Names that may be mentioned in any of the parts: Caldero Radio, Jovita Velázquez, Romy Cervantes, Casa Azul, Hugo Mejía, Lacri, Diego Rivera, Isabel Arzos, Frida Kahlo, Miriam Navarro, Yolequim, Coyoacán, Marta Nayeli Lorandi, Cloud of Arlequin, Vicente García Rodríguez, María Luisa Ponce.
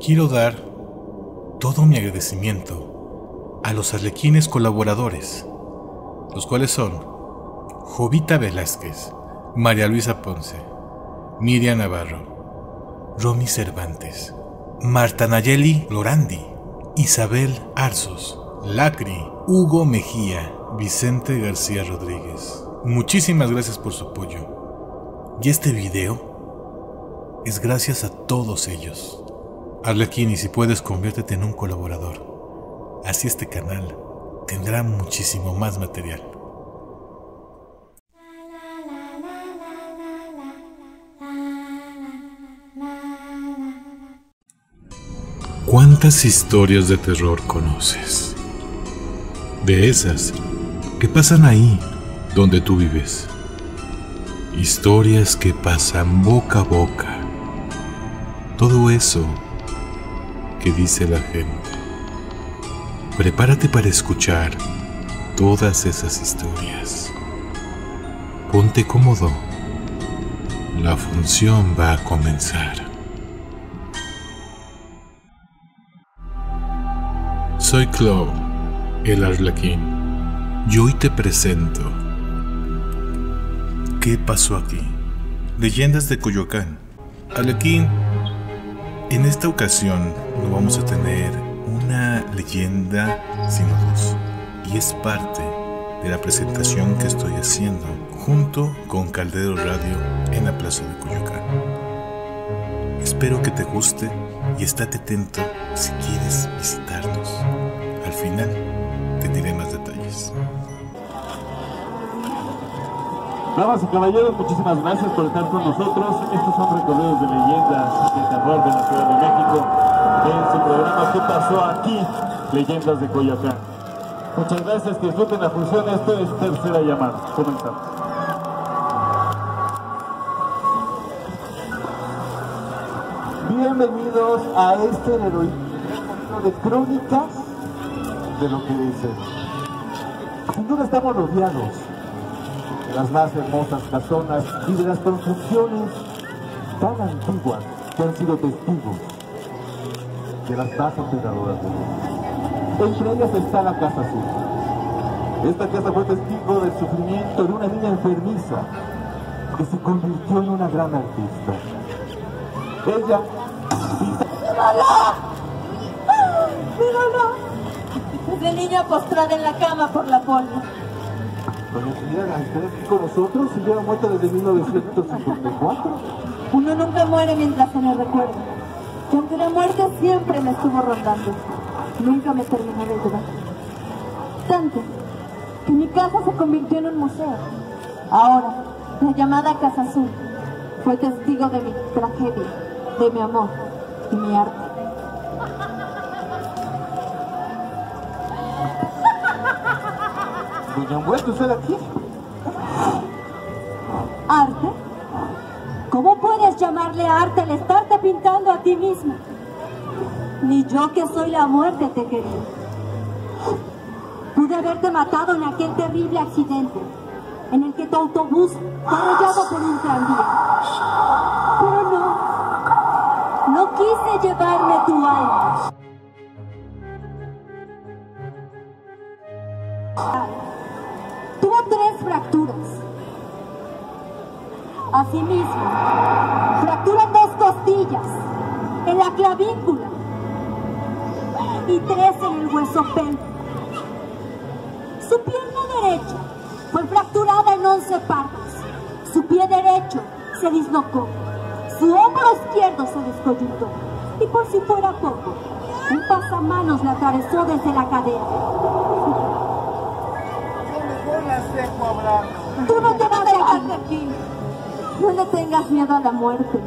Quiero dar todo mi agradecimiento a los arlequines colaboradores, los cuales son Jovita Velázquez, María Luisa Ponce, Miriam Navarro, Romy Cervantes, Marta Nayeli Lorandi, Isabel Arzos, Lacri, Hugo Mejía, Vicente García Rodríguez. Muchísimas gracias por su apoyo. Y este video es gracias a todos ellos. Arlequín, y si puedes, conviértete en un colaborador. Así este canal tendrá muchísimo más material. ¿Cuántas historias de terror conoces? De esas que pasan ahí donde tú vives. Historias que pasan boca a boca. Todo eso que dice la gente. Prepárate para escuchar todas esas historias. Ponte cómodo. La función va a comenzar. Soy Cloud, el Arlequín, y hoy te presento ¿Qué pasó aquí? Leyendas de Coyoacán. Arlequín, en esta ocasión no vamos a tener una leyenda sino dos, y es parte de la presentación que estoy haciendo junto con Caldero Radio en la plaza de Coyoacán. Espero que te guste y estate atento si quieres visitarnos. Al final te diré más detalles. Damas y caballeros, muchísimas gracias por estar con nosotros. Estos son recorridos de leyendas de terror de la Ciudad de México en su programa ¿Qué pasó aquí? Leyendas de Coyoacán. Muchas gracias, que disfruten la función. Esto es Tercera Llamada. Comenzamos. Bienvenidos a este heroísmo de crónicas de lo que dice. Sin duda estamos rodeados de las más hermosas casonas y de las construcciones tan antiguas que han sido testigos de las más aterradoras de hoy. Entre ellas está la Casa Azul. Esta casa fue testigo del sufrimiento de una niña enfermiza que se convirtió en una gran artista. Ella... ¡Mírala! ¡Mírala! De niña postrada en la cama por la polio. Doña señora, ¿estará aquí con nosotros? Si lleva muerta desde 1954. Uno nunca muere mientras se me recuerda. Y aunque la muerte siempre me estuvo rondando, nunca me terminó de ayudar. Tanto que mi casa se convirtió en un museo. Ahora, la llamada Casa Azul fue testigo de mi tragedia, de mi amor y mi arte. Doña Muerte, ¿usted aquí? ¿Arte? ¿Cómo puedes llamarle arte al estarte pintando a ti misma? Ni yo, que soy la muerte, te quería. Pude haberte matado en aquel terrible accidente en el que tu autobús fue arrollado por un tranvía. Pero no quise llevarme tu alma. Tuvo 3 fracturas. Asimismo, fracturé 2 costillas en la clavícula y 3 en el hueso pélvico. Su pierna derecha fue fracturada en 11 partes. Su pie derecho se dislocó. Su hombro izquierdo se descoyuntó. Y por si fuera poco, un pasamanos le atravesó desde la cadera. Tú no te vas a dejar de aquí. No le tengas miedo a la muerte.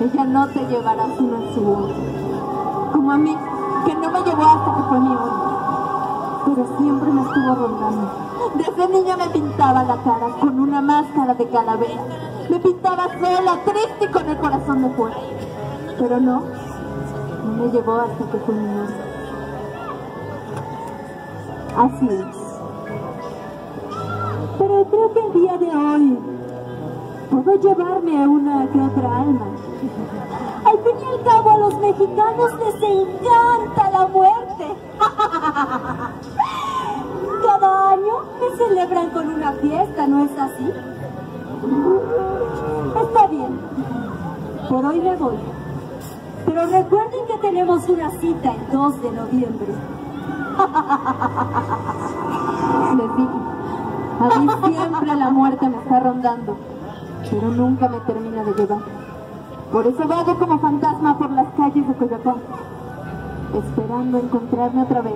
Ella no te llevará sino en su mundo. Como a mí, que no me llevó hasta que fue mi hora. Pero siempre me estuvo rondando. Desde niña me pintaba la cara con una máscara de calavera. Me pintaba sola, triste y con el corazón de fuera. Pero no me llevó hasta que fue mi hora. Así es. Pero creo que el día de hoy puedo llevarme a una que otra alma. Hay Al fin y al cabo a los mexicanos les encanta la muerte. Cada año me celebran con una fiesta, ¿no es así? Está bien, por hoy me voy. Pero recuerden que tenemos una cita el 2 de noviembre. Les digo, a mí siempre la muerte me está rondando, pero nunca me termina de llevar. Por eso vago como fantasma por las calles de Coyoacán, esperando encontrarme otra vez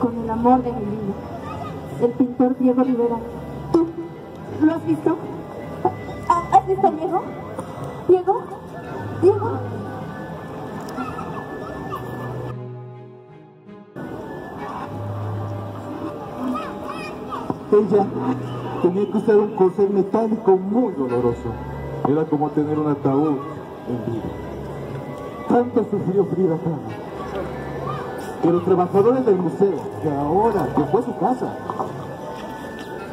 con el amor de mi vida, el pintor Diego Rivera. ¿Tú lo has visto? ¿Has visto a Diego? ¿Diego? ¿Diego? Ella tenía que usar un corsé metálico muy doloroso. Era como tener un ataúd en vida. Tanto sufrió Frida Kahlo que los trabajadores del museo, que ahora que fue su casa,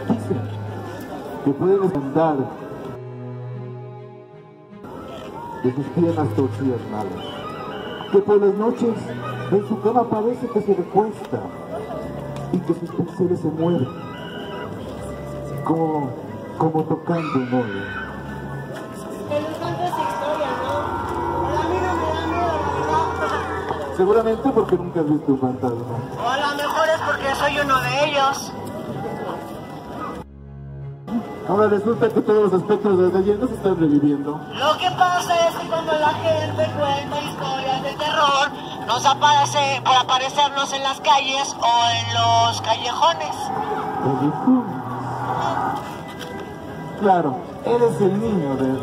dicen que pueden escondar de sus piernas torcidas malas, que por las noches en su cama parece que se recuesta y que sus píxeles se mueven como tocando un óleo. Seguramente porque nunca has visto un fantasma. O a lo mejor es porque soy uno de ellos. Ahora resulta que todos los aspectos de las leyendas están reviviendo. Lo que pasa es que cuando la gente cuenta historias de terror, nos aparece por aparecernos en las calles o en los callejones. ¿Callejones? Claro, eres el niño del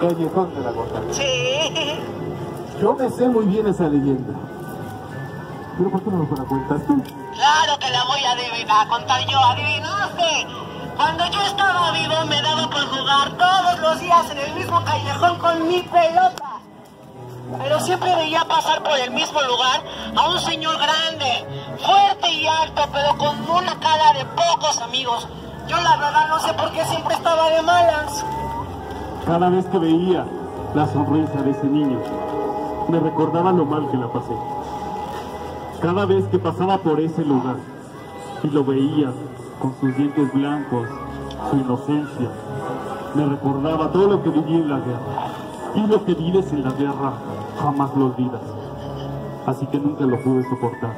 callejón de la gota. Sí. Yo me sé muy bien esa leyenda. ¿Pero por qué no me la cuentas tú? Claro que la voy a contar yo. ¿Adivinaste? Cuando yo estaba vivo me daba por jugar todos los días en el mismo callejón con mi pelota. Pero siempre veía pasar por el mismo lugar a un señor grande, fuerte y alto, pero con una cara de pocos amigos. Yo la verdad no sé por qué siempre estaba de malas. Cada vez que veía la sonrisa de ese niño, me recordaba lo mal que la pasé. Cada vez que pasaba por ese lugar y lo veía con sus dientes blancos, su inocencia, me recordaba todo lo que viví en la guerra. Y lo que vives en la guerra jamás lo olvidas. Así que nunca lo pude soportar.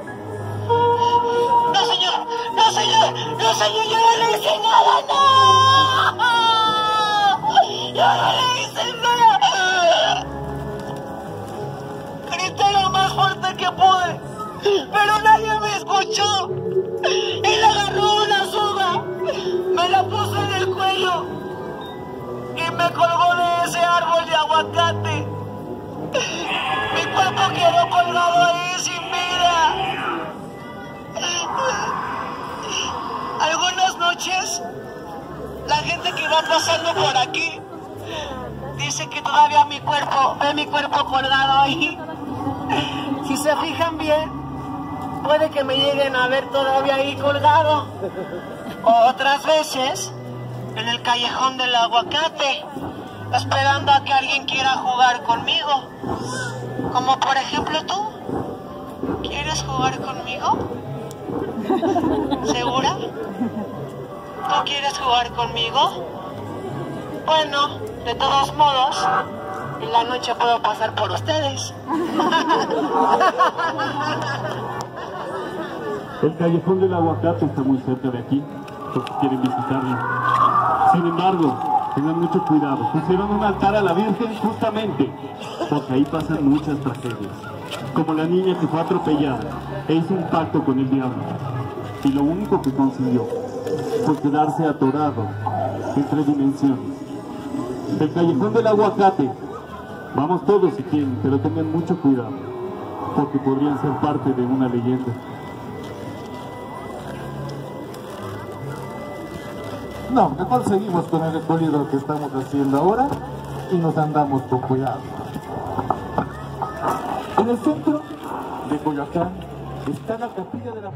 ¡No, señor! ¡No, señor! ¡No, señor! ¡Yo no le hice nada! ¡No! ¡Yo no le hice nada! Grité lo más fuerte que pude, pero nadie me escuchó. Él agarró una soga, me la puso en el cuello y me colgó de ese árbol de aguacate. Mi cuerpo quedó colgado ahí sin vida. Algunas noches, la gente que va pasando por aquí dice que todavía ve mi cuerpo colgado ahí. Si se fijan bien, puede que me lleguen a ver todavía ahí colgado. O otras veces, en el callejón del aguacate, esperando a que alguien quiera jugar conmigo. Como por ejemplo tú. ¿Quieres jugar conmigo? ¿Segura? ¿Tú quieres jugar conmigo? Bueno, de todos modos, en la noche puedo pasar por ustedes. El callejón del aguacate está muy cerca de aquí, por si quieren visitarlo. Sin embargo, tengan mucho cuidado. Pusieron un altar a la Virgen justamente porque ahí pasan muchas tragedias. Como la niña que fue atropellada e hizo un pacto con el diablo. Y lo único que consiguió fue quedarse atorado entre dimensiones. El callejón del aguacate. Vamos todos si quieren, pero tengan mucho cuidado, porque podrían ser parte de una leyenda. No, mejor seguimos con el recorrido que estamos haciendo ahora y nos andamos con cuidado. En el centro de Coyoacán está la capilla de la...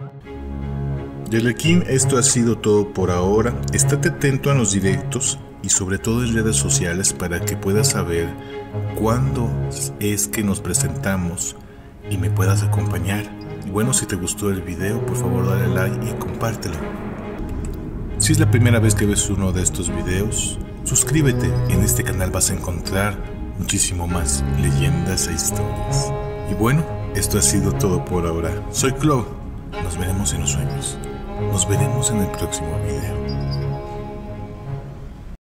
Yolequim, esto ha sido todo por ahora. Estate atento a los directos y sobre todo en redes sociales para que puedas saber cuándo es que nos presentamos y me puedas acompañar. Y bueno, si te gustó el video, por favor dale like y compártelo. Si es la primera vez que ves uno de estos videos, suscríbete. En este canal vas a encontrar muchísimo más leyendas e historias. Y bueno, esto ha sido todo por ahora. Soy Cloud. Nos veremos en los sueños. Nos veremos en el próximo video.